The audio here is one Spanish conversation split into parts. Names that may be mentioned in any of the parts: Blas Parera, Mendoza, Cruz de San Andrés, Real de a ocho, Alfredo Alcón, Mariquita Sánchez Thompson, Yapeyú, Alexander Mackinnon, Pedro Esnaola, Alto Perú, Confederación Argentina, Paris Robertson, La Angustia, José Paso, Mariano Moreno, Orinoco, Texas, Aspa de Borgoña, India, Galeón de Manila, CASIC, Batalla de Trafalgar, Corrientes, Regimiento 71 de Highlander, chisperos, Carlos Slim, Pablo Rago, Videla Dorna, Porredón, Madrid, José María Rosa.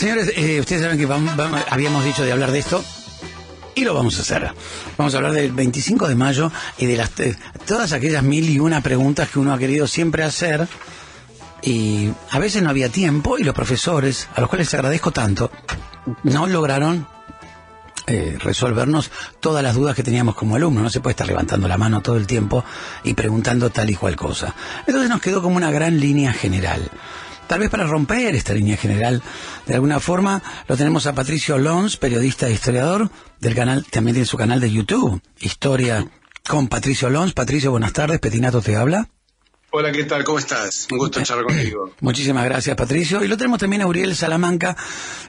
Señores, ustedes saben que habíamos dicho de hablar de esto y lo vamos a hacer. Vamos a hablar del 25 de mayo y de las todas aquellas 1001 preguntas que uno ha querido siempre hacer y a veces no había tiempo y los profesores, a los cuales agradezco tanto, no lograron resolvernos todas las dudas que teníamos como alumnos. No se puede estar levantando la mano todo el tiempo y preguntando tal y cual cosa. Entonces nos quedó como una gran línea general. Tal vez para romper esta línea general, de alguna forma, lo tenemos a Patricio Lons, periodista e historiador del canal, también tiene su canal de YouTube, Historia con Patricio Lons. Patricio, buenas tardes, Petinatto te habla. Hola, ¿qué tal? ¿Cómo estás? Un gusto charlar contigo. Muchísimas gracias, Patricio. Y lo tenemos también a Uriel Salamanca,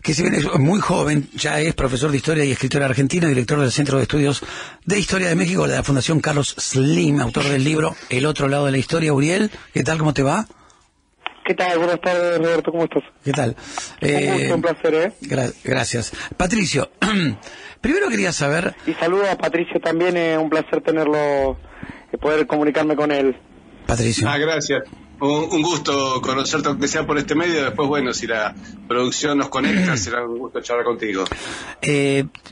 que si bien es muy joven, ya es profesor de Historia y escritor argentino, director del Centro de Estudios de Historia de México, de la Fundación Carlos Slim, autor del libro El Otro Lado de la Historia. Uriel, ¿qué tal? ¿Cómo te va? ¿Qué tal? Buenas tardes, Roberto. ¿Cómo estás? ¿Qué tal? Un gusto, un placer, ¿eh? Gracias. Patricio, primero quería saber... Y saludo a Patricio también, un placer tenerlo, poder comunicarme con él. Patricio. Ah, gracias. Un gusto conocerte, aunque sea por este medio. Después, bueno, si la producción nos conecta, será un gusto charlar contigo.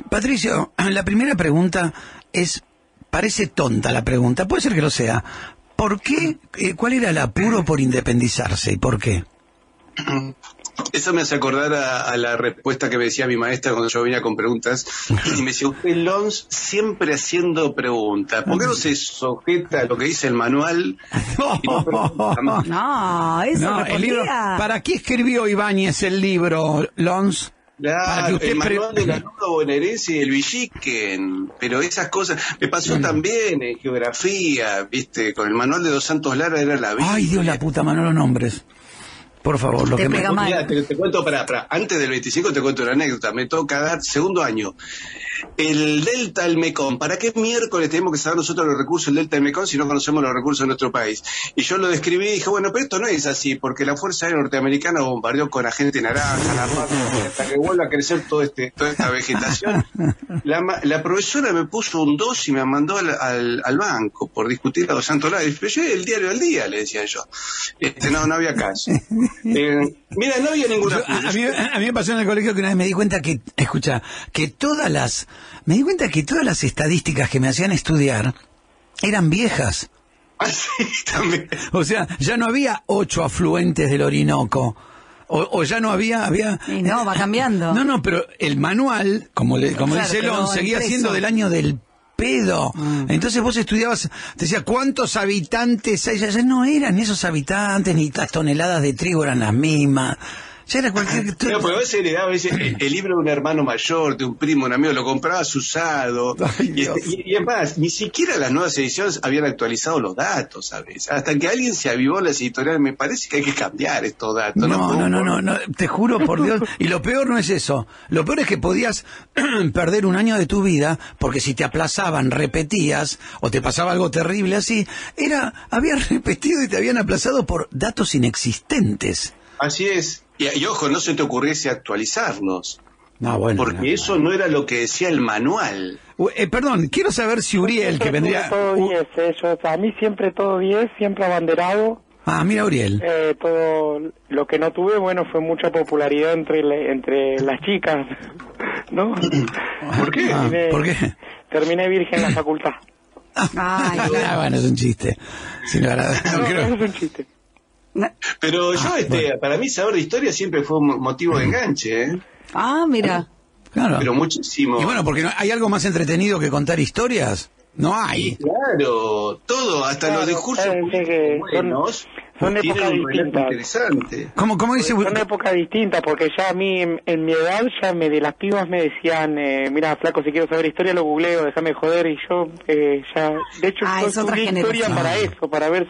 Patricio, la primera pregunta es, parece tonta la pregunta, puede ser que lo sea. ¿Por qué? ¿Cuál era el apuro por independizarse y por qué? Eso me hace acordar a la respuesta que me decía mi maestra cuando yo venía con preguntas. Y me decía, usted, Lons, siempre haciendo preguntas. ¿Por qué no se sujeta a lo que dice el manual? No, eso no, el libro. ¿Para qué escribió Ibáñez el libro, Lons? Claro, el manual del alumno bonaerense y el Villiquen, pero esas cosas, me pasó también en geografía, viste, con el manual de Dos Santos Lara era la vida. Ay, Dios, la puta, Manolo, nombres. Por favor, lo que me... Mira, te cuento, para antes del 25 te cuento una anécdota, me toca dar segundo año. El Delta del Mekong, ¿para qué miércoles tenemos que saber nosotros los recursos del Delta del Mekong si no conocemos los recursos de nuestro país? Y yo lo describí y dije, bueno, pero esto no es así, porque la Fuerza Aérea Norteamericana bombardeó con agente naranja, la rama, hasta que vuelva a crecer toda esta vegetación. La profesora me puso un 2 y me mandó al banco por discutir a Dos Santos Lara. Pero yo el diario al día, le decía yo. No había caso. Mira, no había ninguna... A mí me pasó en el colegio que una vez me di cuenta que, escucha, que todas las... Me di cuenta que todas las estadísticas que me hacían estudiar eran viejas. Así también. O sea, ya no había 8 afluentes del Orinoco. O ya no había... Y no, va cambiando. No, pero el manual, como claro, dice Lons, seguía siendo del año del pedo. Entonces vos estudiabas, te decía, ¿cuántos habitantes hay? Ya no eran esos habitantes, ni las toneladas de trigo eran las mismas. Pero a veces le daba el libro de un hermano mayor, de un primo, un amigo, lo comprabas usado. Y además, ni siquiera las nuevas ediciones habían actualizado los datos, ¿sabes? Hasta que alguien se avivó en las editoriales, me parece que hay que cambiar estos datos. No, te juro por Dios. Y lo peor no es eso. Lo peor es que podías perder un año de tu vida, porque si te aplazaban, repetías, o te pasaba algo terrible así, habías repetido y te habían aplazado por datos inexistentes. Así es. Y ojo, no se te ocurriese actualizarnos, porque eso no era lo que decía el manual. Perdón, quiero saber si Uriel, que vendría... Todo 10, a mí siempre todo 10, siempre abanderado. Ah, mira, Uriel. Todo lo que no tuve, bueno, fue mucha popularidad entre las chicas, ¿no? ¿Por qué? Terminé virgen en la facultad. Bueno, es un chiste. Es un chiste. Pero yo, para mí saber de historia siempre fue un motivo de enganche, ¿eh? Ah, mira. Claro. Pero muchísimo. Y bueno, porque ¿hay algo más entretenido que contar historias? No hay. Claro, todo, hasta los discursos buenos. Son épocas distintas. ¿Cómo dice? Son épocas distintas, porque ya a mí, en mi edad, ya de las pibas me decían, mira, flaco, si quiero saber historia lo googleo, déjame joder, y yo ya... De hecho, yo estudié historia para eso, para ver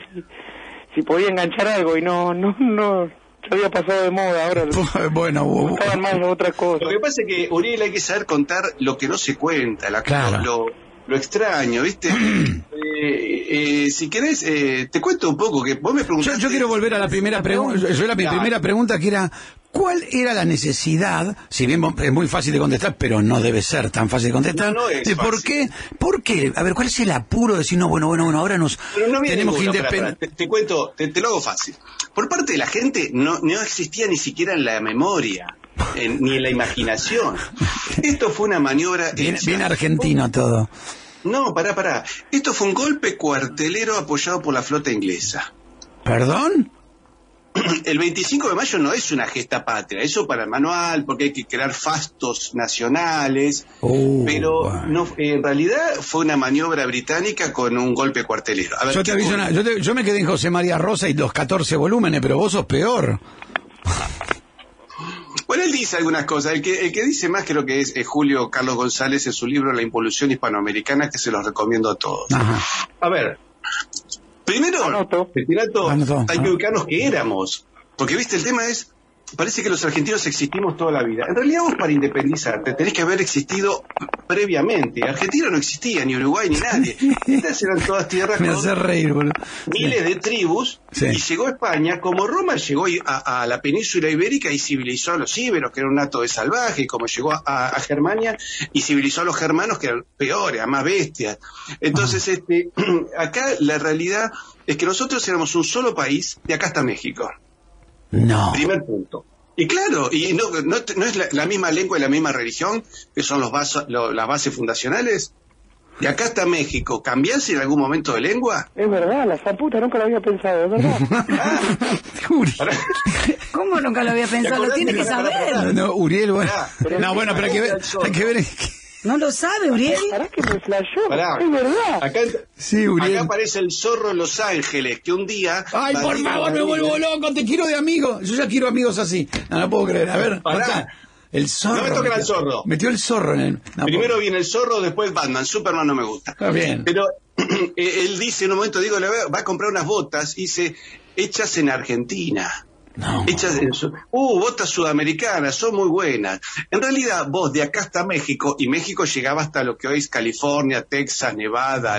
si podía enganchar algo, y no yo había pasado de moda ahora. Bueno, estaban más otras cosas. Lo que pasa es que, Uriel, hay que saber contar lo que no se cuenta, lo extraño, ¿viste? Si querés, te cuento un poco, que vos me preguntaste... Yo quiero volver a la primera pregunta, primera pregunta, que era, ¿cuál era la necesidad? Si bien es muy fácil de contestar, pero no debe ser tan fácil de contestar. No es fácil. ¿Por qué? A ver, ¿cuál es el apuro de decir, bueno, ahora nos tenemos que independiente? Te cuento, te lo hago fácil. Por parte de la gente no existía ni siquiera en la memoria. ni en la imaginación. Esto fue una maniobra... Bien, bien argentino todo. No, pará. Esto fue un golpe cuartelero apoyado por la flota inglesa. ¿Perdón? El 25 de mayo no es una gesta patria, eso para el manual, porque hay que crear fastos nacionales, pero no, en realidad fue una maniobra británica con un golpe cuartelero. A ver, yo te aviso una, yo me quedé en José María Rosa y los 14 volúmenes, pero vos sos peor. Bueno, él dice algunas cosas. El que dice más creo que es Julio Carlos González en su libro La Involución Hispanoamericana, que se los recomiendo a todos. Ajá. A ver... Primero, Petinatto, hay que ubicarnos que éramos. Porque, viste, el tema es, parece que los argentinos existimos toda la vida. En realidad vos para independizarte tenés que haber existido previamente. Argentina no existía, ni Uruguay, ni nadie. Estas eran todas tierras con miles de tribus. Sí. Y llegó a España, como Roma llegó a la península ibérica y civilizó a los íberos, que era un hato de salvaje, como llegó a Germania y civilizó a los germanos, que eran peores, más bestias. Entonces, acá la realidad es que nosotros éramos un solo país y acá está México. No. Primer punto. Y claro, y no es la misma lengua y la misma religión, que son las bases fundacionales. Y acá está México. ¿Cambiarse en algún momento de lengua? Es verdad, la zaputa, nunca lo había pensado, es verdad. ¿Cómo nunca lo había pensado? Lo tiene que saber. No, Uriel, bueno. No, bueno, pero hay que ver... No lo sabe, Uriel. Pará que me flashó. Es verdad. Acá aparece el zorro en Los Ángeles, que un día... Ay, por favor, me vuelvo loco, te quiero de amigo. Yo ya quiero amigos así. No lo puedo creer. A ver, pará. El zorro. No me toquen al zorro. Metió el zorro en el... No, primero viene el zorro, después Batman. Superman no me gusta. Está bien. Pero él dice en un momento, digo, va a comprar unas botas y dice, hechas en Argentina. No. Hechas en botas sudamericanas, son muy buenas. En realidad, vos de acá hasta México, y México llegaba hasta lo que hoy es California, Texas, Nevada,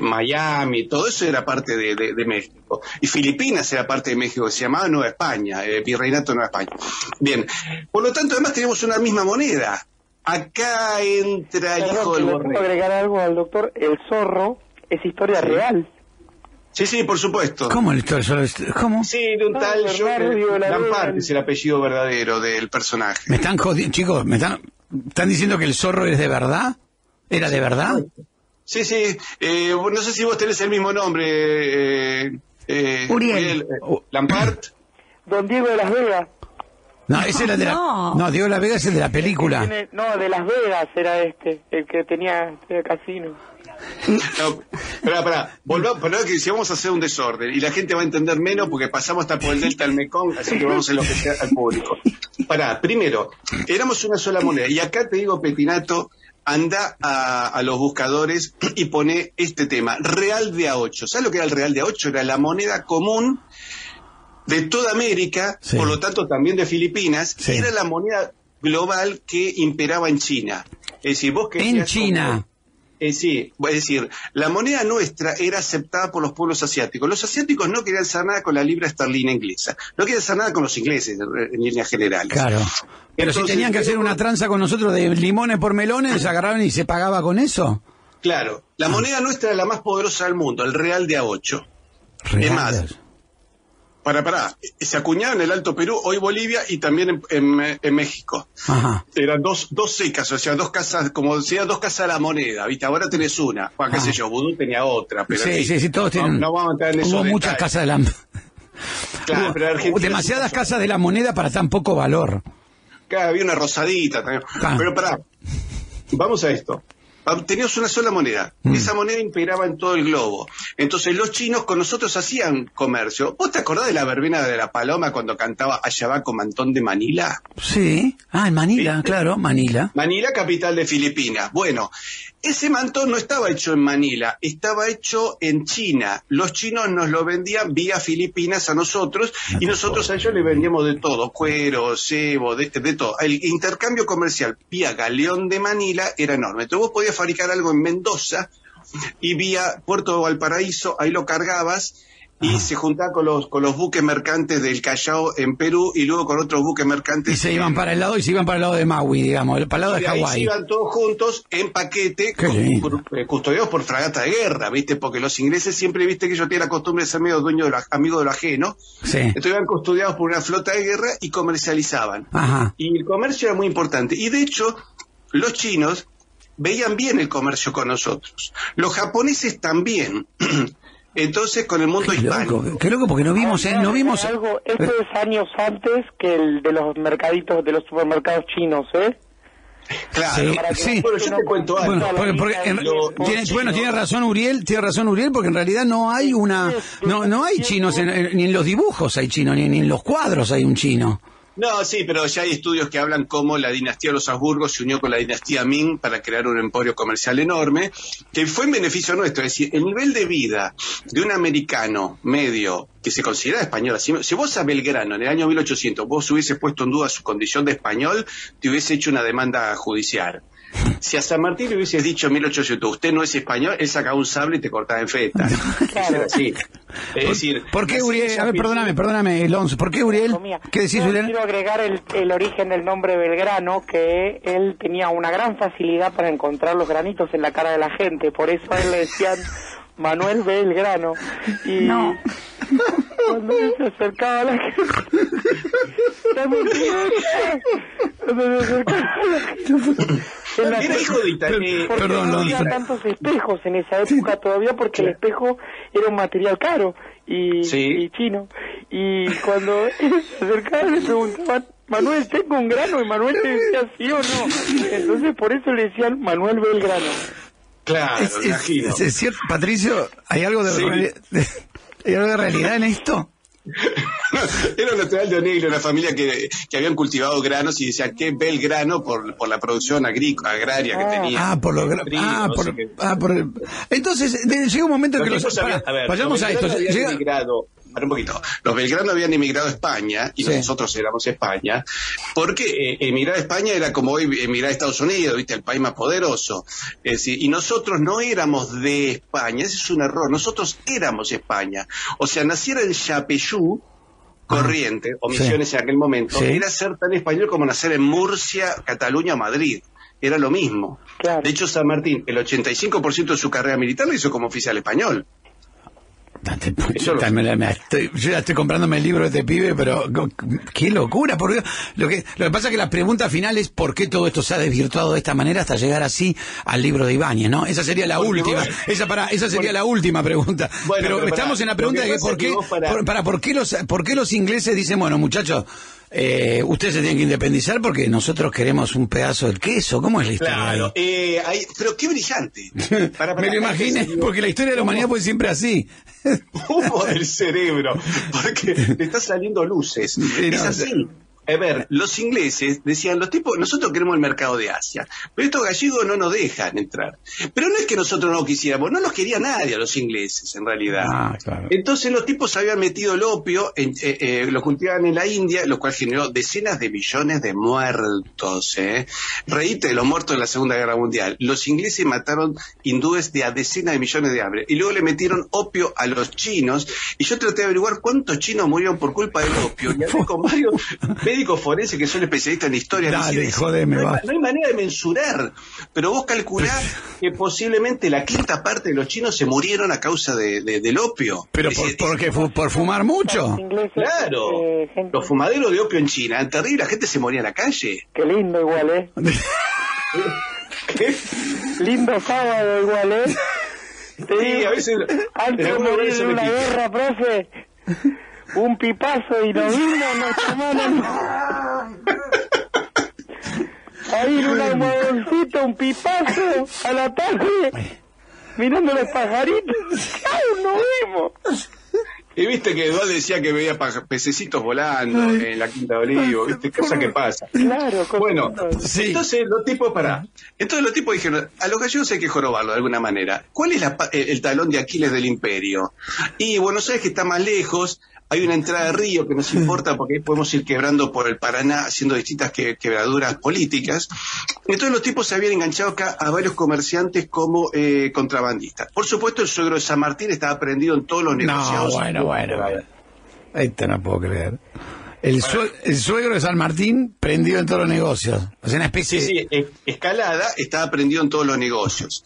Miami, todo eso era parte de México. Y Filipinas era parte de México, que se llamaba Nueva España, Virreinato de Nueva España. Bien, por lo tanto, además tenemos una misma moneda. Acá entra el hijo del borrego. ¿Puedo agregar algo al doctor? El zorro es historia real. Sí, por supuesto. ¿Cómo la historia? ¿Cómo? Sí, de un tal Lampard, es el apellido verdadero del personaje. Me están jodiendo, chicos, ¿Están diciendo que el zorro es de verdad? ¿Era de verdad? Sí. No sé si vos tenés el mismo nombre. Uriel. Lampard. Don Diego de Las Vegas. No, ese era de la... No, Diego de Las Vegas es el de la película. De Las Vegas era el que tenía el casino. No, pará, volvamos, que si vamos a hacer un desorden y la gente va a entender menos porque pasamos hasta por el Delta del Mekong, así que vamos a enloquecer al público. Primero, éramos una sola moneda, y acá te digo, Petinatto, anda a los buscadores y pone este tema, Real de A8. ¿Sabes lo que era el Real de A8? Era la moneda común de toda América, por lo tanto también de Filipinas, y era la moneda global que imperaba en China. Es decir, vos que en China... Sí, es decir, la moneda nuestra era aceptada por los pueblos asiáticos. Los asiáticos no querían hacer nada con la libra esterlina inglesa. No querían hacer nada con los ingleses, en líneas generales. Claro. Pero entonces, si tenían que hacer una tranza con nosotros de limones por melones, agarraban y se pagaba con eso. Claro. La moneda nuestra era la más poderosa del mundo, el Real de A8. Es más, se acuñaba en el Alto Perú, hoy Bolivia, y también en México. Ajá. Eran dos secas, o sea, dos casas, como decía, dos casas de la moneda, ¿viste? Ahora tenés una, qué sé yo, Vudú tenía otra, pero todos tienen. No vamos a entrar en eso. Hubo muchas casas de la moneda. Claro, pero Argentina demasiadas casas de la moneda para tan poco valor. Claro, había una rosadita también. Ah. Pero vamos a esto. Teníamos una sola moneda. Esa moneda imperaba en todo el globo. Entonces los chinos con nosotros hacían comercio. ¿Vos te acordás de la verbena de la paloma cuando cantaba Allá va con Mantón de Manila? Sí. Ah, en Manila, claro, Manila. Manila, capital de Filipinas. Bueno, ese mantón no estaba hecho en Manila, estaba hecho en China. Los chinos nos lo vendían vía Filipinas a nosotros y nosotros a ellos les vendíamos de todo, cuero, cebo, de todo. El intercambio comercial vía galeón de Manila era enorme. Entonces vos podías fabricar algo en Mendoza y vía Puerto de Valparaíso, ahí lo cargabas y se juntaban con los buques mercantes del Callao en Perú y luego con otros buques mercantes. Y se iban para el lado de Maui, digamos, para el lado de Hawái. Y se iban todos juntos en paquete, custodiados por fragata de guerra, ¿viste? Porque los ingleses siempre, ¿viste? Que ellos tienen la costumbre de ser medio amigos de lo ajeno. Sí. Entonces iban custodiados por una flota de guerra y comercializaban. Ajá. Y el comercio era muy importante. Y de hecho, los chinos veían bien el comercio con nosotros. Los japoneses también. Entonces, con el mundo hispánico. Qué loco, porque no vimos algo. Esto es años antes que el de los mercaditos, de los supermercados chinos, ¿eh? Claro, sí, sí. Bueno, yo te cuento algo. Tiene razón Uriel, porque en realidad no hay una... No hay chinos, ni en los dibujos hay chinos, ni en los cuadros hay un chino. No, sí, pero ya hay estudios que hablan cómo la dinastía de los Habsburgo se unió con la dinastía Ming para crear un emporio comercial enorme, que fue en beneficio nuestro. Es decir, el nivel de vida de un americano medio que se considera español, si vos a Belgrano en el año 1800 vos hubiese puesto en duda su condición de español, te hubiese hecho una demanda judicial. Si a San Martín le hubieses dicho en 1800, usted no es español, él sacaba un sable y te cortaba en fetas. Claro. Sí. Es decir, ¿por qué Uriel? A ver, perdóname, Lons, ¿por qué Uriel? ¿Qué decís, Uriel? Quiero agregar el origen del nombre Belgrano, que él tenía una gran facilidad para encontrar los granitos en la cara de la gente, por eso a él le decían Manuel Belgrano. Y no. Cuando él se acercaba a la gente... Perdón, no había tantos espejos en esa época todavía, porque el espejo era un material caro y chino. Y cuando se acercaban le preguntaban, Manuel, tengo un grano, y Manuel te decía sí o no. Entonces por eso le decían Manuel Belgrano. Claro, imagino. ¿Es cierto, Patricio? ¿Hay algo de realidad en esto? Era un natural de Onegro, una familia que habían cultivado granos y decía que Belgrano por la producción agraria que tenía. Entonces, llega un momento que los vayamos a esto. Los Belgrano habían emigrado a España, y nosotros éramos España, porque emigrar a España era como hoy emigrar a Estados Unidos, ¿viste? El país más poderoso. Es decir, y nosotros no éramos de España, ese es un error, nosotros éramos España. O sea, naciera en Yapeyú, Corrientes, o Misiones en aquel momento, era ser tan español como nacer en Murcia, Cataluña o Madrid. Era lo mismo. Claro. De hecho, San Martín, el 85% de su carrera militar lo hizo como oficial español. Yo ya estoy comprándome el libro de este pibe, pero qué locura. Porque lo que pasa es que la pregunta final es por qué todo esto se ha desvirtuado de esta manera hasta llegar así al libro de Ibáñez, ¿no? Esa sería la última. La última pregunta. Bueno, pero estamos en la pregunta de por qué los ingleses dicen, bueno, muchachos, ustedes se tienen que independizar porque nosotros queremos un pedazo del queso. ¿Cómo es la historia? Claro, pero qué brillante. Me lo imaginé, porque la historia de la humanidad fue siempre así. Humo del cerebro, porque le está saliendo luces. Es así. A ver, los ingleses decían, nosotros queremos el mercado de Asia, pero estos gallegos no nos dejan entrar. Pero no es que nosotros no quisiéramos, no los quería nadie a los ingleses, en realidad. Ah, claro. Entonces los tipos habían metido el opio, lo cultivaban en la India, lo cual generó decenas de millones de muertos. Reíte de los muertos de la Segunda Guerra Mundial. Los ingleses mataron hindúes de a decenas de millones de hambre. Y luego le metieron opio a los chinos, y yo traté de averiguar cuántos chinos murieron por culpa del opio. Y hablé con varios... médicos forenses que son especialistas en historia. Dale, jodeme, no hay manera de mensurar, pero vos calculás que posiblemente la quinta parte de los chinos se murieron a causa del opio. ¿Pero por fumar mucho? Claro, los fumaderos de opio en China eran terribles, la gente se moría en la calle. Qué lindo igual, ¿eh? Lindo sábado igual, ¿eh? Sí, a veces... Antes de morir en una guerra, profe... un pipazo y nos vimos, nos tomaron ahí en un almohadoncito, un pipazo a la tarde, mirando los pajaritos, ¡ay, nos vimos! Y viste que Eduardo decía que veía pececitos volando en la Quinta de Olivo, viste, cosa que pasa. Claro, bueno, entonces los tipos dijeron, a los gallegos hay que jorobarlo de alguna manera. ¿Cuál es el talón de Aquiles del imperio? Y Buenos Aires, que está más lejos, Hay una entrada de río que nos importa porque ahí podemos ir quebrando por el Paraná, haciendo distintas quebraduras políticas. Entonces los tipos se habían enganchado acá a varios comerciantes como contrabandistas. Por supuesto, el suegro de San Martín estaba prendido en todos los negociados. Bueno. Esto no puedo creer. El suegro de San Martín prendido en todos los negocios. O sea, una especie escalada, estaba prendido en todos los negocios.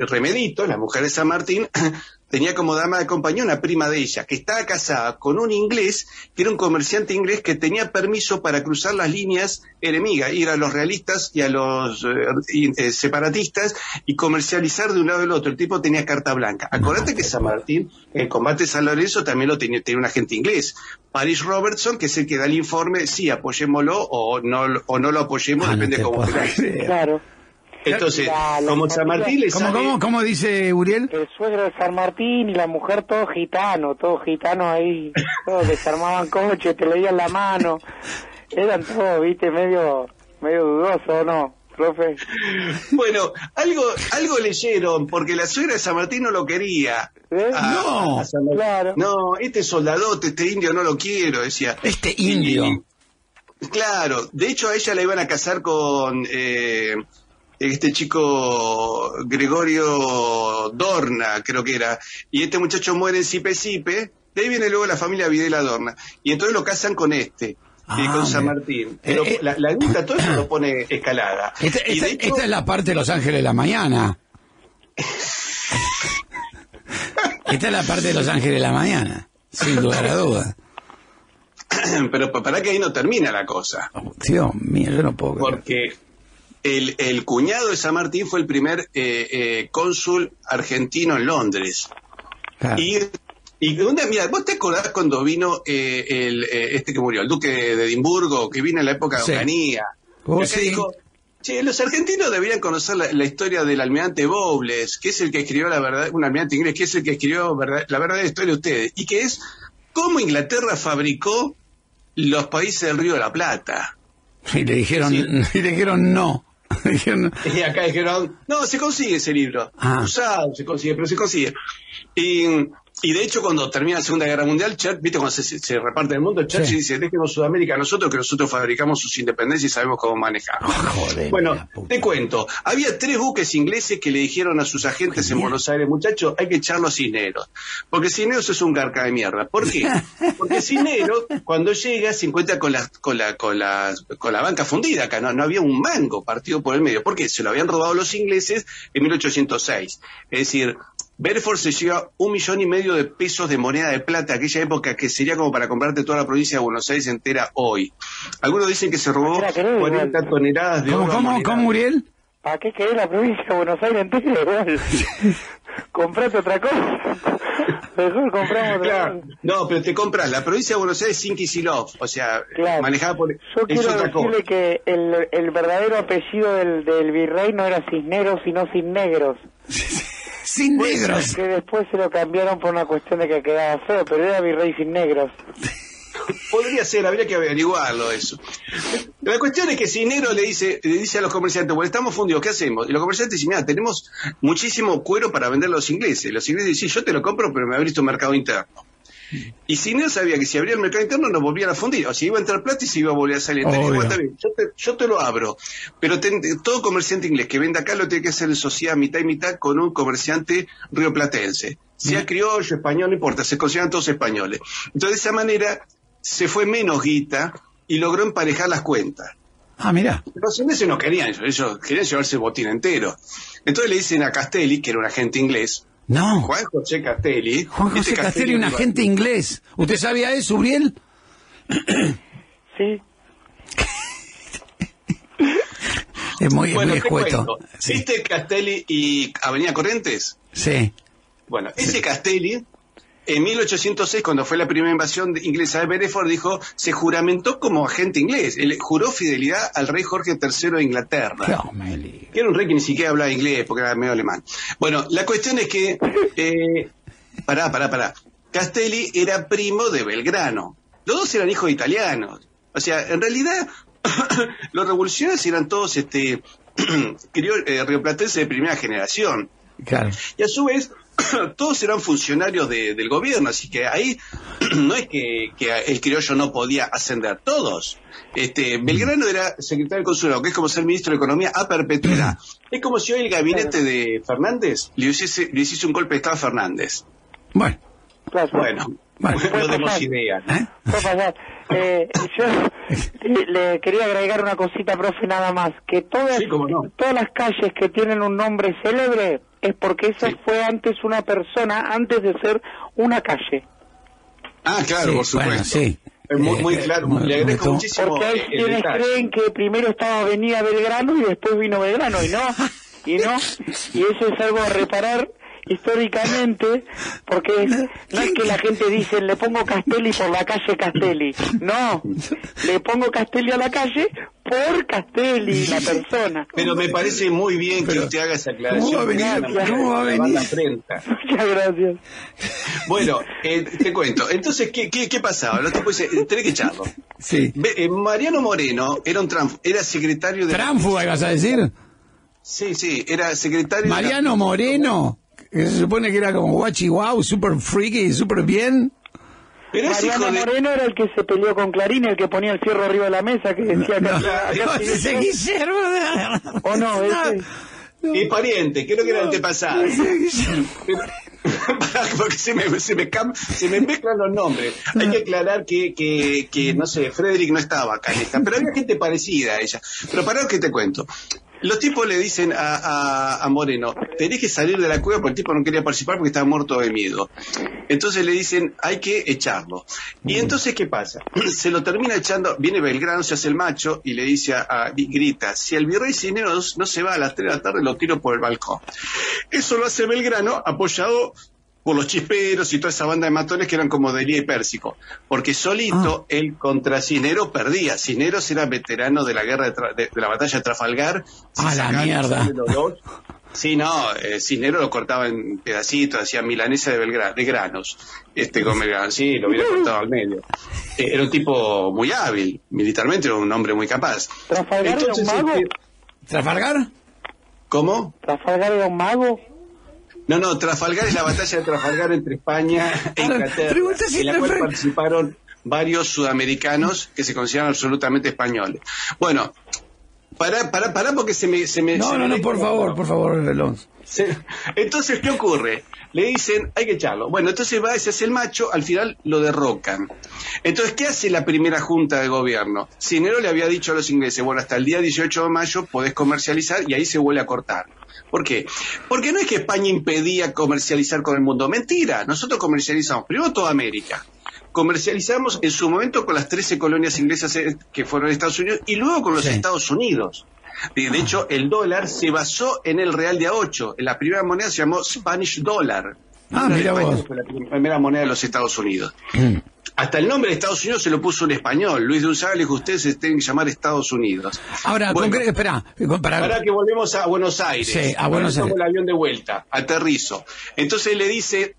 Remedito, la mujer de San Martín... tenía como dama de compañía una prima de ella, que estaba casada con un inglés, que era un comerciante inglés que tenía permiso para cruzar las líneas enemigas, ir a los realistas y a los separatistas y comercializar de un lado del otro. El tipo tenía carta blanca. Acordate que San Martín, en el combate de San Lorenzo, también lo tenía un agente inglés. Paris Robertson, que es el que da el informe, sí, apoyémoslo o no lo apoyemos, depende de cómo queráis. Claro. Entonces, como San Martín le sale... ¿Cómo dice Uriel? El suegro de San Martín y la mujer todos gitanos ahí, todos desarmaban coches, te leían la mano, eran todos, viste, medio dudoso, ¿no, profe? Bueno, algo leyeron, porque la suegra de San Martín no lo quería. ¿Eh? No, claro. No, este soldadote, este indio no lo quiero, decía. Este indio. Claro, de hecho a ella la iban a casar con... este chico Gregorio Dorna, creo que era, y este muchacho muere en Sipe, de ahí viene luego la familia Videla Dorna, y entonces lo casan con con San Martín. Pero la guita, todo eso lo pone escalada. Esta es la parte de Los Ángeles de la Mañana. Esta es la parte de Los Ángeles de la Mañana, sin lugar a dudas. Pero para que ahí no termina la cosa. Dios mío, yo no puedo creer. Porque... El cuñado de San Martín fue el primer cónsul argentino en Londres. Claro. Y mira, ¿vos te acordás cuando vino este que murió, el duque de Edimburgo, que vino en la época de Ocanía? Sí. Dijo, che, los argentinos deberían conocer la historia del almirante Bowles, que es el que escribió la verdad, un almirante inglés, que es el que escribió la verdadera historia de ustedes, y que es cómo Inglaterra fabricó los países del Río de la Plata. Y le dijeron, no. Y acá dijeron, no, se consigue ese libro, usado, se consigue, pero se consigue. Y de hecho, cuando termina la Segunda Guerra Mundial, viste, cuando se reparte el mundo, Churchill dice, déjenos Sudamérica a nosotros, que nosotros fabricamos sus independencias y sabemos cómo manejarlo. Bueno, te cuento, había 3 buques ingleses que le dijeron a sus agentes en Buenos Aires, muchachos, hay que echarlo a Cisneros, porque Cisneros es un garca de mierda. ¿Por qué? Porque Cisneros, cuando llega, se encuentra con la banca fundida acá, no había un mango partido por el medio, porque se lo habían robado los ingleses en 1806, es decir... Bedford se lleva 1,5 millones de pesos de moneda de plata, aquella época que sería como para comprarte toda la provincia de Buenos Aires entera hoy. Algunos dicen que se robó 40 toneladas de oro. ¿Cómo, Uriel? ¿Para qué querés la provincia de Buenos Aires entera igual? Comprate otra cosa. Mejor compramos otra cosa. No, pero te compras la provincia de Buenos Aires sin Kicillof, o sea, claro, manejada por... Yo quiero decirle que el verdadero apellido del virrey no era Cisneros, sino Cisnegros. Sin negros. Que después se lo cambiaron por una cuestión de que quedaba feo, pero era virrey sin negros. Podría ser, habría que averiguarlo eso. La cuestión es que Cisneros le dice a los comerciantes, bueno, estamos fundidos, ¿qué hacemos? Y los comerciantes dicen, mira, tenemos muchísimo cuero para vender a los ingleses. Los ingleses dicen, yo te lo compro, pero me abriste un mercado interno. Y Cisneros sabía que si abría el mercado interno nos volvían a fundir, o sea, iba a entrar plata y se iba a volver a salir. Entonces, bueno, está bien, yo te lo abro, pero todo comerciante inglés que venda acá lo tiene que hacer en sociedad mitad y mitad con un comerciante rioplatense, sea criollo, español, no importa, se consideran todos españoles. Entonces de esa manera se fue menos guita y logró emparejar las cuentas. Mirá. Los ingleses no querían eso, ellos querían llevarse el botín entero. Entonces le dicen a Castelli, que era un agente inglés, no, Juan José Castelli. Juan José Castelli, un agente inglés. ¿Usted sabía eso, Uriel? Sí. es muy escueto. Sí. ¿Viste Castelli y Avenida Corrientes? Sí. Bueno, ese Castelli, en 1806, cuando fue la primera invasión inglesa de Bedford, dijo, se juramentó como agente inglés. Él juró fidelidad al rey Jorge III de Inglaterra. Que era un rey que ni siquiera hablaba inglés porque era medio alemán. Bueno, la cuestión es que... Pará. Castelli era primo de Belgrano. Los dos eran hijos de italianos. O sea, en realidad, los revolucionarios eran todos rioplatenses de primera generación. Claro. Y a su vez... todos eran funcionarios del gobierno, así que ahí no es que el criollo no podía ascender, todos. Belgrano era secretario del Consulado, que es como ser ministro de Economía a perpetuidad. Es como si hoy el gabinete de Fernández le hiciese un golpe de Estado a Fernández. Bueno. Claro. Bueno, no demos idea. Yo le quería agregar una cosita, profe, nada más. Que todas las calles que tienen un nombre célebre es porque esa fue antes una persona, antes de ser una calle. Ah, claro, sí, por supuesto. Bueno, sí. Muy claro, le agradezco muchísimo. Porque hay quienes creen que primero estaba Avenida Belgrano y después vino Belgrano, y no, y eso es algo a reparar históricamente, porque no es que la gente dice le pongo Castelli por la calle Castelli, no, le pongo Castelli a la calle por Castelli, la persona. Pero me parece muy bien que usted haga esa aclaración. ¿Cómo va a venir? Muchas gracias. Bueno, te cuento. Entonces, ¿qué pasaba? No te puedes, tenés que echarlo. Sí. Mariano Moreno era secretario de... ¿Tránfuga ibas a decir? Sí, era secretario... ¿Mariano de Moreno? Que se supone que era como guachi guau, super freaky, super bien. Pero Mariano Moreno era el que se peleó con Clarín, el que ponía el fierro arriba de la mesa, que decía... ¡Ese Guillermo! ¿O no? Y pariente, creo que era antepasado. Porque se me mezclan los nombres. Hay que aclarar que no sé, Frederick no estaba acá en esta, pero había gente parecida a ella. Pero pará que te cuento. Los tipos le dicen a Moreno, tenés que salir de la cueva porque el tipo no quería participar porque estaba muerto de miedo. Entonces le dicen, hay que echarlo. Y entonces, ¿qué pasa? Se lo termina echando, viene Belgrano, se hace el macho y le dice y grita, si el virrey Cisneros no se va a las 3 de la tarde, lo tiro por el balcón. Eso lo hace Belgrano apoyado por los chisperos y toda esa banda de matones que eran como Delía y Pérsico, porque solito él contra Cisneros perdía. Cisneros era veterano de la guerra de la batalla de Trafalgar. ¡A la mierda! Sí, Cisneros lo cortaba en pedacitos, hacía milanesa de granos. Con Belgrano, sí, lo hubiera cortado al medio. Era un tipo muy hábil, militarmente era un hombre muy capaz. ¿Trafalgar era un mago? ¿Trafalgar? ¿Cómo? ¿Trafalgar era un mago? No, Trafalgar es la batalla de Trafalgar entre España e Inglaterra, en la cual participaron varios sudamericanos que se consideran absolutamente españoles. Bueno, pará porque se me... No, por favor, Lons. Entonces, ¿qué ocurre? Le dicen, hay que echarlo. Bueno, entonces va, se hace el macho, al final lo derrocan. Entonces, ¿qué hace la primera junta de gobierno? Cisneros le había dicho a los ingleses, bueno, hasta el día 18 de mayo podés comercializar y ahí se vuelve a cortar. ¿Por qué? Porque no es que España impedía comercializar con el mundo. Mentira, nosotros comercializamos primero toda América. Comercializamos en su momento con las 13 colonias inglesas que fueron Estados Unidos y luego con los Estados Unidos. De hecho, el dólar se basó en el Real de a 8. La primera moneda se llamó Spanish Dollar. Ah, mira vos. Fue la primera moneda de los Estados Unidos. Hasta el nombre de Estados Unidos se lo puso un español. Luis de Unzaga le dijo, ustedes se tienen que llamar Estados Unidos. Ahora, para que volvemos a Buenos Aires. Sí, a Buenos Aires. Con el avión de vuelta, aterrizo. Entonces le dice...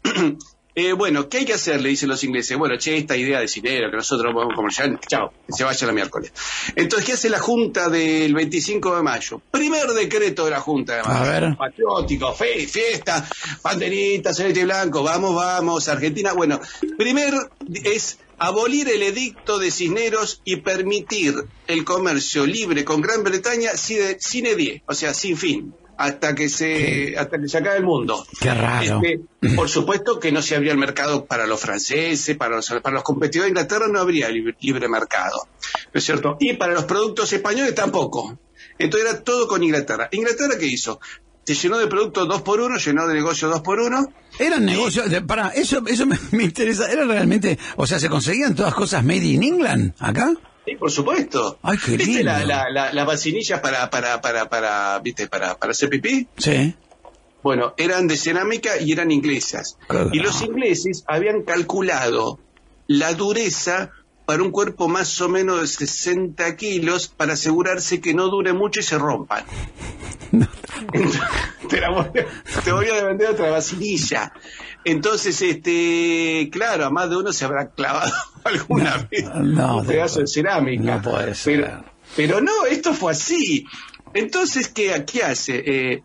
bueno, ¿qué hay que hacer? Le dicen los ingleses. Bueno, esta idea de Cisneros, que nosotros podemos comerciar, chao, que se vaya la miércoles. Entonces, ¿qué hace la Junta del 25 de mayo? Primer decreto de la Junta de mayo. A ver. Patriótico, fiesta, banderita, celeste y blanco, vamos, Argentina. Bueno, primero es abolir el edicto de Cisneros y permitir el comercio libre con Gran Bretaña sin edie, o sea, sin fin. Hasta que se acabe el mundo. Qué raro. Por supuesto que no se abría el mercado para los franceses, para los competidores de Inglaterra no habría libre mercado, ¿no es cierto? Y para los productos españoles tampoco. Entonces era todo con Inglaterra. ¿Inglaterra qué hizo? Se llenó de productos 2x1, llenó de negocios 2x1. Eran negocios, eso me interesa. Era realmente, o sea, ¿se conseguían todas cosas made in England acá? Sí, por supuesto. Ay, qué lindo. ¿Viste las vacinillas para hacer pipí? Sí. Bueno, eran de cerámica y eran inglesas. Claro. Y los ingleses habían calculado la dureza para un cuerpo más o menos de 60 kilos para asegurarse que no dure mucho y se rompan. No. Te voy a vender otra vacinilla. Entonces, claro, a más de uno se habrá clavado alguna vez un pedazo de cerámica. No puede ser. Pero no, esto fue así. Entonces, ¿qué hace?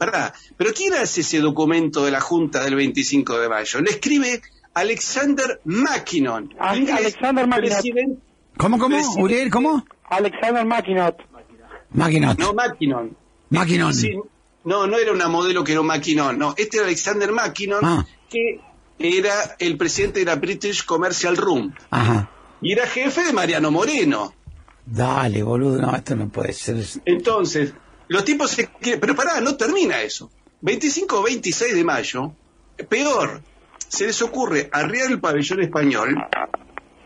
Pero ¿quién hace ese documento de la Junta del 25 de mayo? Le escribe Alexander Mackinnon. Alexander Mackinnon. ¿Cómo? Uriel, ¿cómo? Alexander Mackinnon. Mackinnon. No, Mackinnon. Mackinnon. Sí, no era una modelo que era Mackinnon. No, este era Alexander Mackinnon, que era el presidente de la British Commercial Room. Ajá. Y era jefe de Mariano Moreno. Dale, boludo, no, esto no puede ser. Entonces, los tipos se... Pero pará, no termina eso. 25 o 26 de mayo, peor, se les ocurre arrear el pabellón español,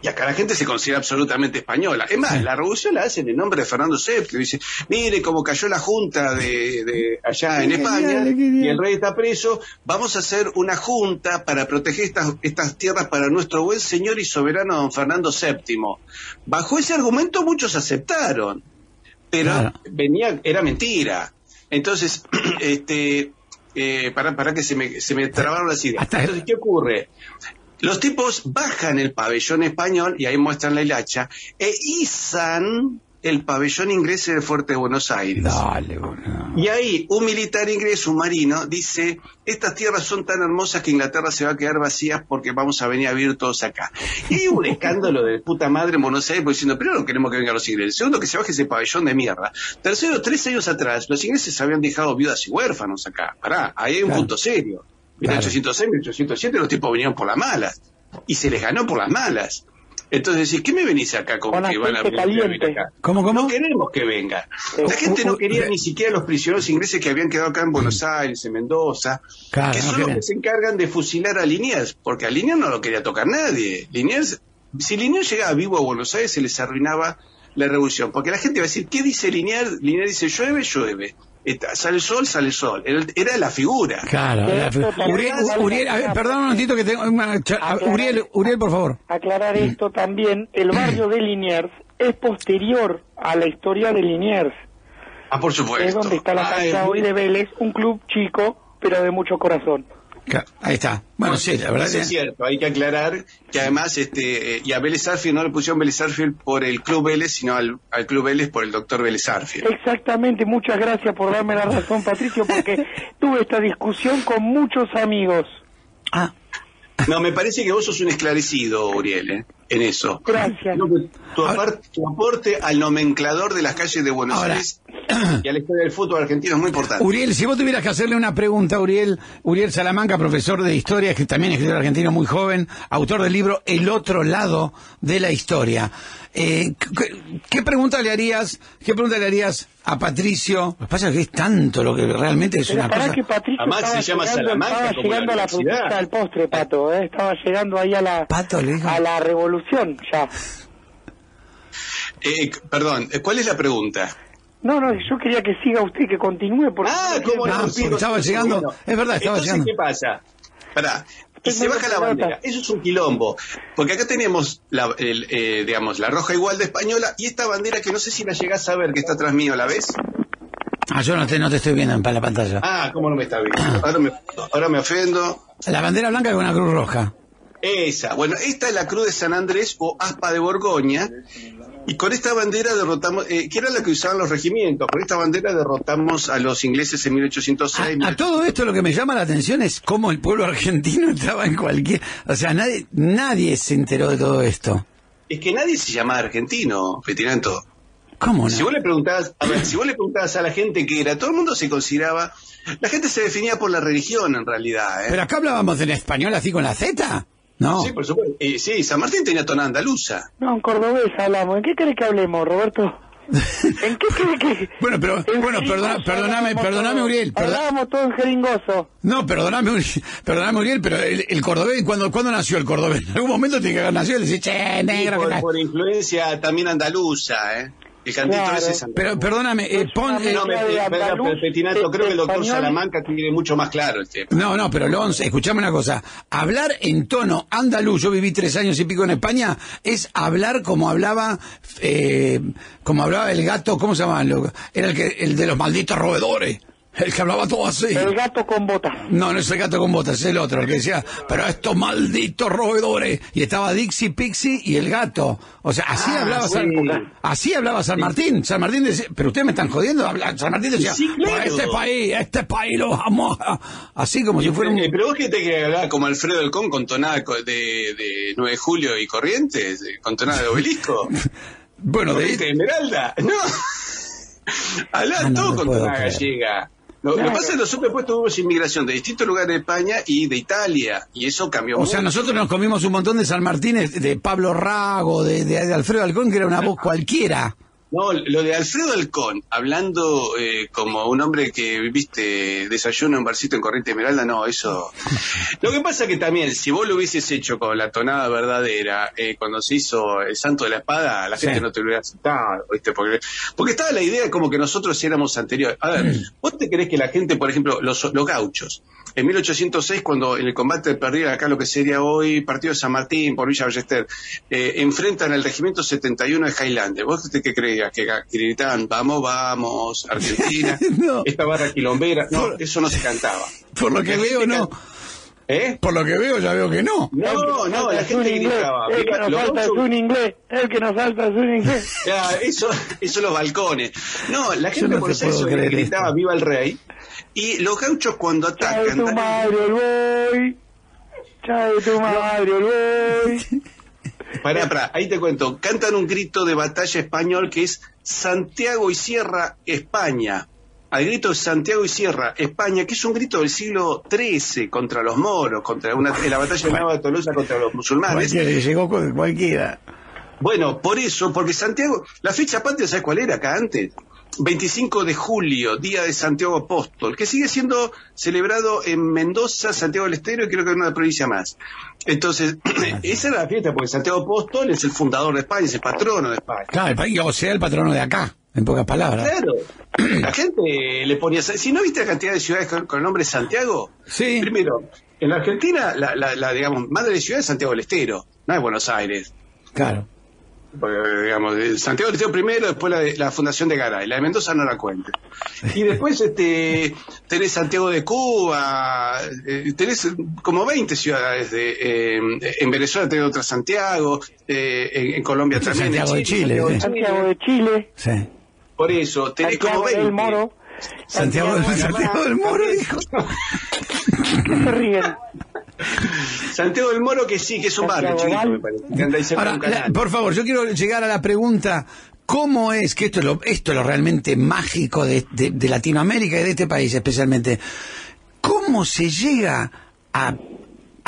y acá la gente se considera absolutamente española. Es más, la revolución la hacen en nombre de Fernando VII. Dice, mire cómo cayó la junta de allá en España, y el rey está preso, vamos a hacer una junta para proteger estas tierras para nuestro buen señor y soberano don Fernando VII. Bajo ese argumento muchos aceptaron, pero era mentira. Entonces, para que se me trabaron las ideas. Entonces, ¿qué ocurre? Los tipos bajan el pabellón español, y ahí muestran la hilacha, e izan el pabellón inglés del Fuerte de Buenos Aires. Dale, boludo. Y ahí un militar inglés, un marino, dice, estas tierras son tan hermosas que Inglaterra se va a quedar vacías porque vamos a venir a vivir todos acá. Y hay un escándalo de puta madre en Buenos Aires, diciendo, primero no queremos que vengan los ingleses, segundo que se baje ese pabellón de mierda. Tercero, 3 años atrás, los ingleses habían dejado viudas y huérfanos acá. Pará, ahí hay un punto serio. En 1806, 1807 los tipos venían por las malas. Y se les ganó por las malas. Entonces decís, ¿qué me venís acá con que van a venir acá? ¿Cómo? No queremos que vengan. La gente no quería ni siquiera los prisioneros ingleses que habían quedado acá en Buenos Aires, en Mendoza, que son los que se encargan de fusilar a Liniers, porque a Liniers no lo quería tocar nadie. Si Liniers llegaba vivo a Buenos Aires, se les arruinaba la revolución. Porque la gente va a decir, ¿qué dice Liniers? Liniers dice, llueve, llueve. Sale el sol. Era la figura. Claro, la figura. Uriel, a ver, perdón un momentito que tengo una... Uriel, por favor. Aclarar esto también, el barrio de Liniers es posterior a la historia de Liniers. Ah, por supuesto. Es donde está la casa hoy de Vélez, un club chico, pero de mucho corazón. Ahí está. Bueno, sí, la verdad es cierto, hay que aclarar que además y a Vélez Sarfield no le pusieron Vélez Sarfield por el Club Vélez, sino al Club Vélez por el doctor Vélez Sarfield. Exactamente, muchas gracias por darme la razón, Patricio, porque tuve esta discusión con muchos amigos. No, me parece que vos sos un esclarecido, Uriel, en eso. Gracias. No, tu aporte al nomenclador de las calles de Buenos Aires y a la historia del fútbol argentino es muy importante. Uriel, si vos tuvieras que hacerle una pregunta a Uriel Salamanca, profesor de historia, que también es escritor argentino muy joven, autor del libro El otro lado de la historia, ¿qué pregunta le harías a Patricio? Lo que pasa es que es tanto lo que realmente es. Pero una cosa que además se llama Salamanca, estaba llegando a la puntita del postre, Pato, estaba llegando ahí a la revolución ya. Perdón, ¿cuál es la pregunta? No, yo quería que siga usted, que continúe. ¿Cómo no? Estaba llegando. Bueno, es verdad, estaba llegando. ¿Qué pasa? Pará, y se baja la bandera. Eso es un quilombo. Porque acá tenemos, la roja igualda española y esta bandera que no sé si la llegás a ver, que está atrás mío, ¿la ves? Yo no te estoy viendo en la pantalla. ¿Cómo no me está viendo? Ahora me ofendo. La bandera blanca con una cruz roja. Esa. Bueno, esta es la cruz de San Andrés o aspa de Borgoña. Y con esta bandera derrotamos, que era la que usaban los regimientos, con esta bandera derrotamos a los ingleses en 1806. A todo esto lo que me llama la atención es cómo el pueblo argentino estaba en cualquier... O sea, nadie se enteró de todo esto. Es que nadie se llamaba argentino, Petinatto. ¿Cómo no? Si vos le preguntabas a la gente qué era, todo el mundo se consideraba... La gente se definía por la religión, en realidad. Pero acá hablábamos en español así con la Z. No. Sí, por supuesto. Sí, San Martín tenía tonada andaluza. No, en cordobés hablamos. ¿En qué crees que hablemos, Roberto? ¿En qué crees que...? Perdóname, Uriel. Hablábamos todo en jeringoso. No, perdóname, Uriel, pero el cordobés, ¿cuándo nació el cordobés? En algún momento tiene que haber nacido y decir, che, negro... Por influencia también andaluza, El cantito ese es andaluz. Pero perdóname, Petinatto, creo que el doctor Salamanca tiene mucho más claro el tema. No, pero Lons, escuchame una cosa. Hablar en tono andaluz, yo viví 3 años y pico en España, es hablar como hablaba el gato, ¿cómo se llamaban? Era el de los malditos roedores. El que hablaba todo así. El gato con botas. No, no es el gato con botas, es el otro, el que decía, pero estos malditos roedores. Y estaba Dixie, Pixie y el gato. O sea, así hablaba San Martín. San Martín decía, pero ustedes me están jodiendo. San Martín decía, claro, este país los amo. Así como si fuera un... Pero vos que te hablaba como Alfredo del Con, con tonada de 9 de julio y Corrientes, con tonada de Obelisco. Bueno, de... Esmeralda, no. Hablaba todo con tonada gallega. Lo que pasa es que nosotros después tuvimos inmigración de distintos lugares de España y de Italia, y eso cambió mucho. O sea, nosotros nos comimos un montón de San Martínez, de Pablo Rago, de Alfredo Alcón, que era una voz cualquiera. No, lo de Alfredo Alcón, hablando como un hombre que, viste, desayuno en barcito en Corriente Esmeralda, no, eso... Lo que pasa es que también, si vos lo hubieses hecho con la tonada verdadera, cuando se hizo el Santo de la Espada, la gente no te lo hubiera aceptado, ¿viste? Porque estaba la idea como que nosotros éramos anteriores. A ver, ¿vos te crees que la gente, por ejemplo, los gauchos, en 1806, cuando en el combate perdido acá lo que sería hoy Partido de San Martín por Villa Ballester, enfrentan al regimiento 71 de Highlander, ¿vos qué creías? Que gritaban, vamos, vamos, Argentina, no. Esta barra quilombera, no, eso no se cantaba. Por lo que veo, no. ¿Eh? Por lo que veo, ya veo que no. No, la gente gritaba. El que nos falta es un inglés. El que nos falta es un inglés. Ya, eso los balcones. No, la gente por eso gritaba, viva el rey. Y los gauchos cuando atacan... Chau de tu madre, el boy. Chau de tu madre, el boy. Pará, ahí te cuento. Cantan un grito de batalla español que es Santiago y Sierra, España. Al grito de Santiago y Sierra, España, que es un grito del siglo XIII contra los moros, contra la batalla de Nava de Tolosa contra los musulmanes. Cualquiera, llegó con cualquiera. Bueno, por eso, porque Santiago... La fecha patria, ¿sabes cuál era acá antes? 25 de julio, día de Santiago Apóstol, que sigue siendo celebrado en Mendoza, Santiago del Estero y creo que en una provincia más. Entonces, esa era la fiesta, porque Santiago Apóstol es el fundador de España, es el patrono de España. Claro, o sea, el patrono de acá, en pocas palabras. Claro, la gente le ponía... Si no viste la cantidad de ciudades con el nombre Santiago, sí. Primero, en la Argentina, la digamos, madre de ciudad es Santiago del Estero, no es Buenos Aires. Claro. Digamos, Santiago del Estero primero, después la fundación de Garay, la de Mendoza no la cuente. Y después tenés Santiago de Cuba, tenés como 20 ciudades en Venezuela tenés otra Santiago, en Colombia también. Santiago de Chile. Sí. Por eso, tenés Santiago como 20. Santiago del Moro, dijo. Se ríen. Santiago del Moro, que sí, que es un barrio chiquito, me parece. Ahora, por favor, yo quiero llegar a la pregunta: ¿cómo es que esto es lo realmente mágico de Latinoamérica y de este país especialmente? ¿Cómo se llega a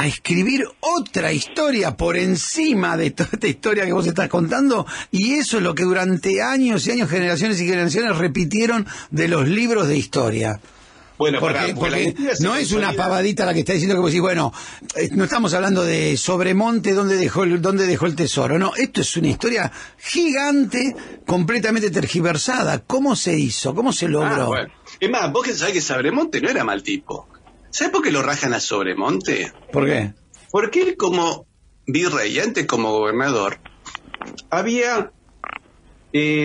escribir otra historia por encima de toda esta historia que vos estás contando? Y eso es lo que durante años y años, generaciones y generaciones repitieron de los libros de historia. Bueno, porque no es una pavadita la que está diciendo, que vos decís, bueno, no estamos hablando de Sobremonte, donde dejó el tesoro. No, esto es una historia gigante, completamente tergiversada. ¿Cómo se hizo? ¿Cómo se logró? Bueno. Es más, vos que sabés que Sobremonte no era mal tipo. ¿Sabés por qué lo rajan a Sobremonte? ¿Por qué? Porque él, como virrey, antes como gobernador,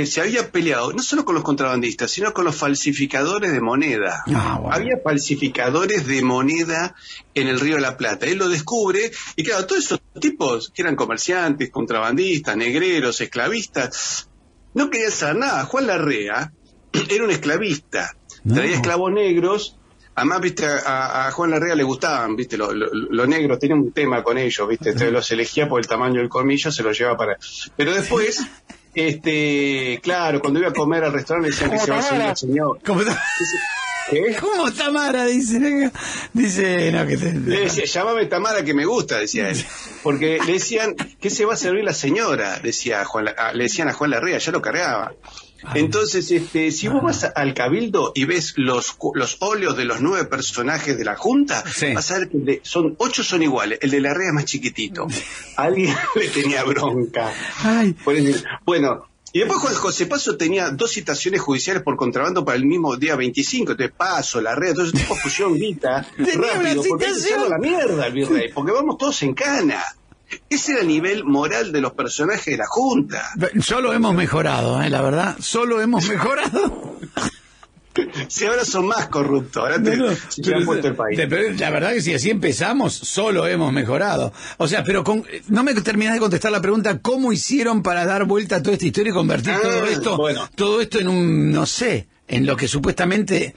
se había peleado no solo con los contrabandistas, sino con los falsificadores de moneda. Bueno. Había falsificadores de moneda en el Río de la Plata. Él lo descubre, y claro, todos esos tipos que eran comerciantes, contrabandistas, negreros, esclavistas, no querían saber nada. Juan Larrea era un esclavista, traía esclavos negros. Además, viste, a Juan Larrea le gustaban, viste, los negros, tenían un tema con ellos, viste, entonces los elegía por el tamaño del colmillo, se los llevaba para... Pero después... claro, cuando iba a comer al restaurante le decían que se va a subir al señor. ¿Cómo Tamara? Dice, no, que te... Le decía, llámame Tamara que me gusta, decía él. Porque le decían, ¿qué se va a servir la señora? Le decían a Juan Larrea, ya lo cargaba. Entonces, si vos vas al Cabildo y ves los óleos de los 9 personajes de la Junta, vas a ver que 8 son iguales, el de Larrea es más chiquitito. Alguien le tenía bronca. Bueno, y después José Paso tenía 2 citaciones judiciales por contrabando para el mismo día 25. Entonces Paso, Larrea, todos esos tipos pusieron guita rápido, porque hay que echarlo a la mierda al virrey, porque vamos todos en cana. Ese era el nivel moral de los personajes de la Junta. Solo hemos mejorado, la verdad. Solo hemos mejorado. Si ahora son más corruptos, ahora te han puesto el país. La verdad que si así empezamos, solo hemos mejorado. O sea, pero no me terminás de contestar la pregunta, ¿cómo hicieron para dar vuelta a toda esta historia y convertir todo esto en un, no sé, en lo que supuestamente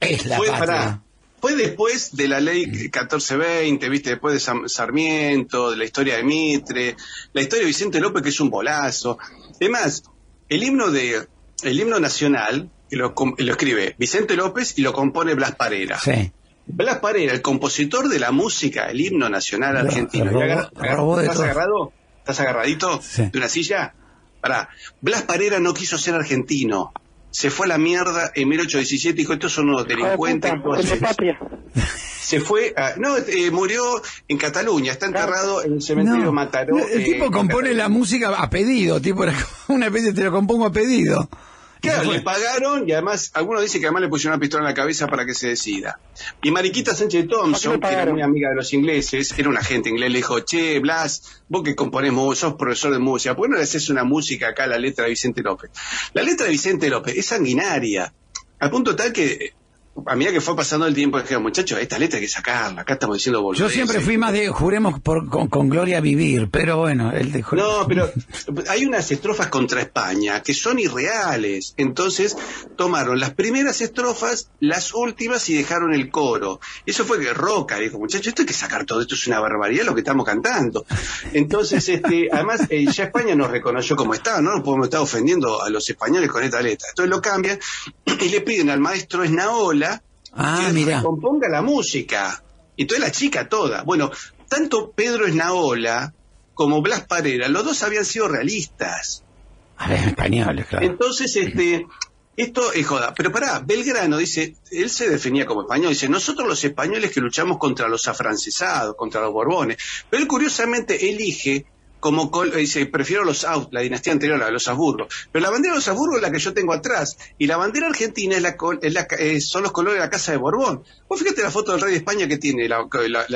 es la patria? Fue después de la ley 1420, viste, después de Sarmiento, de la historia de Mitre, la historia de Vicente López, que es un bolazo. Además, el himno nacional que lo escribe Vicente López y lo compone Blas Parera. Sí. Blas Parera, el compositor de la música, el himno nacional argentino. ¿Estás agarradito de una silla? Pará. Blas Parera no quiso ser argentino. Se fue a la mierda en 1817 y dijo, estos son unos delincuentes. Se fue a... murió en Cataluña, está enterrado en el cementerio Mataró. El tipo compone la música a pedido, tipo una especie te lo compongo a pedido. Claro, le pagaron y además, algunos dicen que además le pusieron una pistola en la cabeza para que se decida. Y Mariquita Sánchez Thompson, que era muy amiga de los ingleses, era un agente inglés, le dijo, che, Blas, vos que componés, sos profesor de música, ¿por qué no le haces una música acá a la letra de Vicente López? La letra de Vicente López es sanguinaria, al punto tal que, a medida que fue pasando el tiempo, dije, muchachos, esta letra hay que sacarla, acá estamos diciendo boludeces. Yo siempre fui más de juremos con gloria vivir, pero bueno, él dejó... No, pero hay unas estrofas contra España que son irreales, entonces tomaron las primeras estrofas, las últimas y dejaron el coro. Eso fue que Roca dijo, muchachos, esto hay que sacar todo, esto es una barbaridad lo que estamos cantando. Entonces, además, ya España nos reconoció como Estado, no nos podemos estar ofendiendo a los españoles con esta letra. Entonces lo cambian y le piden al maestro Esnaola que componga la música. Y toda la chica toda. Bueno, tanto Pedro Esnaola como Blas Parera, los dos habían sido realistas. A ver, españoles, claro. Entonces, esto es joda. Pero pará, Belgrano dice, él se definía como español, dice, nosotros los españoles que luchamos contra los afrancesados, contra los borbones. Pero él curiosamente elige... como dice, prefiero la dinastía anterior, la de los Habsburgo. Pero la bandera de los Habsburgo es la que yo tengo atrás. Y la bandera argentina son los colores de la Casa de Borbón. Vos fíjate la foto del rey de España que tiene la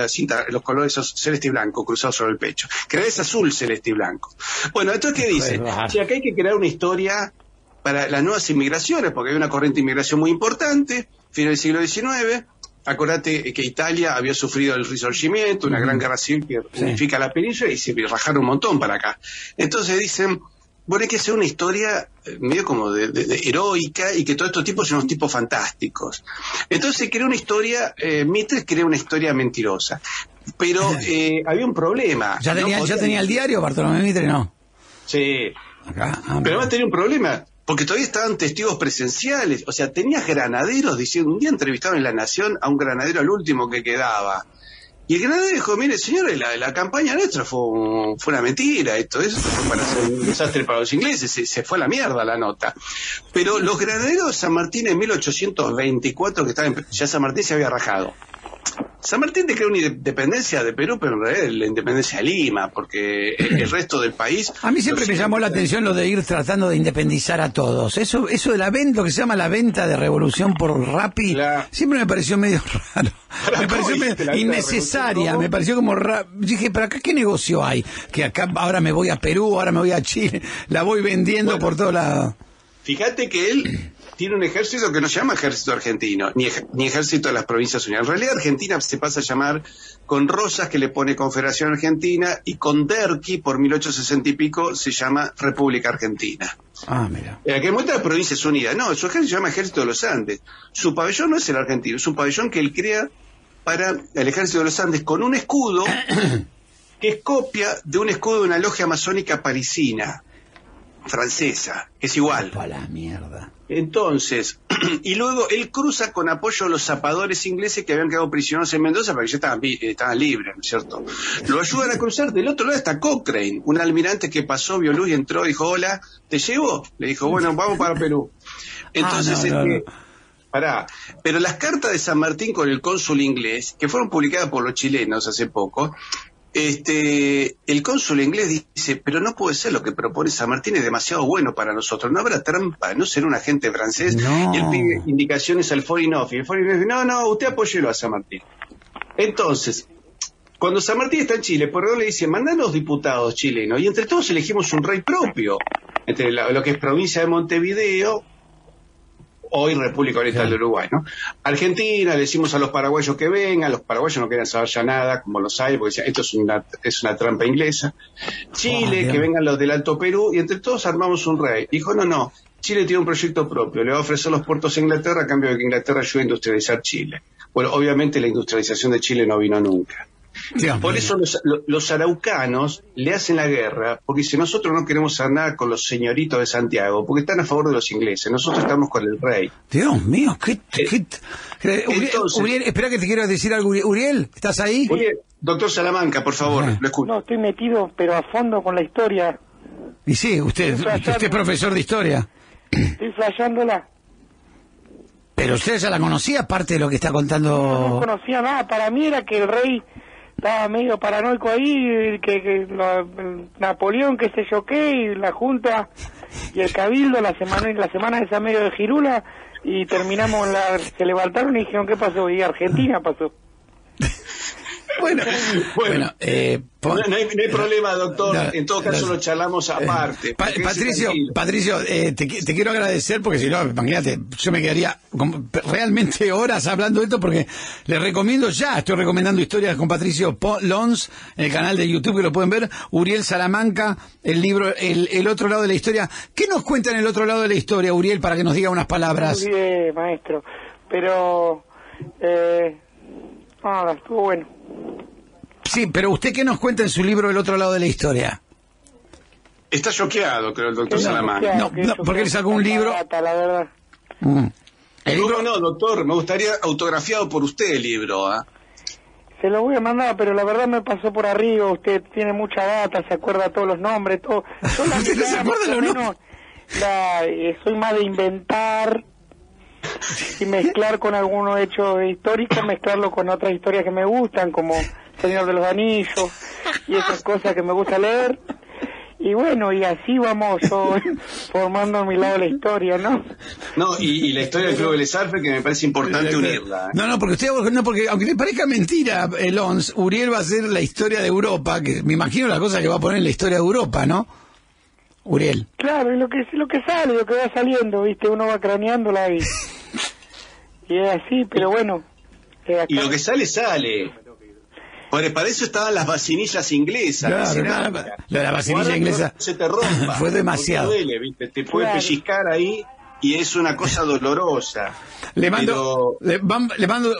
cinta, los colores celeste y blanco cruzados sobre el pecho. Crees azul, celeste y blanco. Bueno, entonces, ¿qué dice? Si acá hay que crear una historia para las nuevas inmigraciones, porque hay una corriente de inmigración muy importante, fin del siglo XIX. Acordate que Italia había sufrido el Risorgimiento, una gran guerra civil que unifica la península, y se rajaron un montón para acá. Entonces dicen, bueno, hay que hacer una historia medio como de heroica, y que todos estos tipos son unos tipos fantásticos. Entonces se creó una historia, Mitre creó una historia mentirosa. Pero había un problema. ¿Ya tenía el diario Bartolomé Mitre? No. Sí. Pero además tenía un problema. Porque todavía estaban testigos presenciales, o sea, tenías granaderos diciendo, un día entrevistaron en La Nación a un granadero, al último que quedaba. Y el granadero dijo, mire, señores, la campaña nuestra fue una mentira, esto fue para hacer un desastre para los ingleses, se fue a la mierda la nota. Pero los granaderos de San Martín en 1824, que estaban ya San Martín se había rajado. San Martín declaró una independencia de Perú, pero en realidad la independencia de Lima, porque el resto del país... A mí siempre me llamó la atención lo de ir tratando de independizar a todos. Eso de la venta, lo que se llama la venta de revolución por Rappi, siempre me pareció medio raro. Me pareció medio innecesaria, me pareció como... Dije, ¿para acá qué negocio hay? Que acá ahora me voy a Perú, ahora me voy a Chile, la voy vendiendo por todos lados. Fíjate que él... tiene un ejército que no se llama ejército argentino, ni ejército de las Provincias Unidas. En realidad Argentina se pasa a llamar con Rosas, que le pone Confederación Argentina, y con Derqui, por 1860 y pico, se llama República Argentina. Ah, mira. Que muestra las Provincias Unidas. No, su ejército se llama Ejército de los Andes. Su pabellón no es el argentino, es un pabellón que él crea para el Ejército de los Andes con un escudo que es copia de un escudo de una logia masónica parisina, francesa, que es igual. ¡Para la mierda! Entonces, y luego él cruza con apoyo a los zapadores ingleses que habían quedado prisioneros en Mendoza, porque ya estaban libres, ¿no es cierto? Lo ayudan a cruzar, del otro lado está Cochrane, un almirante que pasó, vio luz y entró, dijo, hola, ¿te llevo? Le dijo, bueno, vamos para Perú. Entonces, pará, pero las cartas de San Martín con el cónsul inglés, que fueron publicadas por los chilenos hace poco, el cónsul inglés dice, pero no puede ser, lo que propone San Martín es demasiado bueno para nosotros, no habrá trampa, no será un agente francés. No. Y él pide indicaciones al Foreign Office. El Foreign Office dice, no, usted apóyelo a San Martín. Entonces, cuando San Martín está en Chile, Porredón le dice, mandá a los diputados chilenos y entre todos elegimos un rey propio, entre lo que es provincia de Montevideo, hoy República Oriental del Uruguay, ¿no? Argentina, le decimos a los paraguayos que vengan, los paraguayos no querían saber ya nada, como los hay, porque decían, esto es una trampa inglesa. Chile, que vengan los del Alto Perú, y entre todos armamos un rey. Dijo, no, Chile tiene un proyecto propio, le va a ofrecer los puertos a Inglaterra a cambio de que Inglaterra ayude a industrializar Chile. Bueno, obviamente la industrialización de Chile no vino nunca. Por eso los araucanos le hacen la guerra, porque dicen, nosotros no queremos nada con los señoritos de Santiago, porque están a favor de los ingleses, nosotros estamos con el rey. Dios mío, Uriel, espera que te quiero decir algo, Uriel, ¿estás ahí? Uriel, doctor Salamanca, por favor, lo escucho. No, estoy metido, pero a fondo con la historia. Y sí, usted es profesor de historia. Estoy flasheándola. Pero usted ya la conocía, aparte de lo que está contando... No conocía nada, para mí era que el rey... Estaba medio paranoico ahí, Napoleón, qué sé yo qué, y la Junta y el Cabildo, la semana esa medio de Girula, y terminamos, se levantaron y dijeron, ¿qué pasó? Y Argentina pasó. Bueno, no hay problema, doctor. En todo caso, lo charlamos aparte. Patricio, te quiero agradecer, porque si no, imagínate, yo me quedaría realmente horas hablando de esto, porque les recomiendo estoy recomendando historias con Patricio Lons en el canal de YouTube, que lo pueden ver. Uriel Salamanca, el libro El Otro Lado de la Historia. ¿Qué nos cuentan El Otro Lado de la Historia, Uriel, para que nos diga unas palabras? Muy bien, maestro. Pero... estuvo bueno. Sí, pero ¿usted qué nos cuenta en su libro El Otro Lado de la Historia? Está choqueado, creo, el doctor Salamanca. No, porque él sacó un libro... La verdad. El libro no, doctor, me gustaría autografiado por usted el libro, ¿eh? Se lo voy a mandar, pero la verdad me pasó por arriba, usted tiene mucha data, se acuerda todos los nombres, todo... ¿Usted no se acuerda los nombres? Soy más de inventar... y mezclar con algunos hechos históricos, mezclarlo con otras historias que me gustan, como Señor de los Anillos y esas cosas que me gusta leer, y bueno, y así vamos formando a mi lado la historia, ¿no? Y la historia del Club Vélez Sarfield, que me parece importante unirla, ¿eh? porque aunque le parezca mentira, Lons, Uriel va a hacer la historia de Europa, que me imagino la cosa que va a poner en la historia de Europa, ¿no? Uriel. Claro, y lo que sale, lo que va saliendo, ¿viste? Uno va craneándola ahí. Y es así, pero bueno. Y lo que sale. Porque para eso estaban las vacinillas inglesas. Claro, la vacinilla inglesa. Se te rompa. Fue demasiado. Duele, ¿viste? Te puede pellizcar ahí y es una cosa dolorosa. Le mando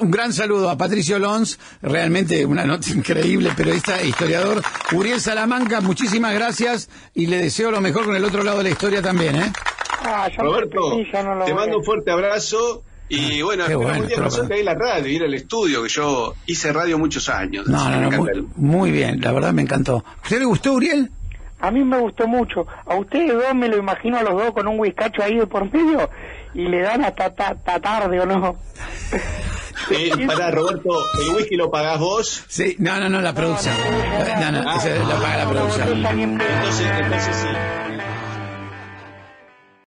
un gran saludo a Patricio Lons, realmente una nota increíble, periodista e historiador. Uriel Salamanca, muchísimas gracias y le deseo lo mejor con El Otro Lado de la Historia también, ¿eh? Roberto, te mando un fuerte abrazo. Y bueno, un día pasaste ahí la radio, ir al estudio, que yo hice radio muchos años. Muy bien, la verdad me encantó. ¿Usted le gustó, Uriel? A mí me gustó mucho. A ustedes dos me lo imagino a los dos con un whiskacho ahí de por medio y le dan hasta tarde, ¿o no? Pará, Roberto, ¿el whisky lo pagás vos? Sí, no, la producción. La paga la producción. Entonces sí.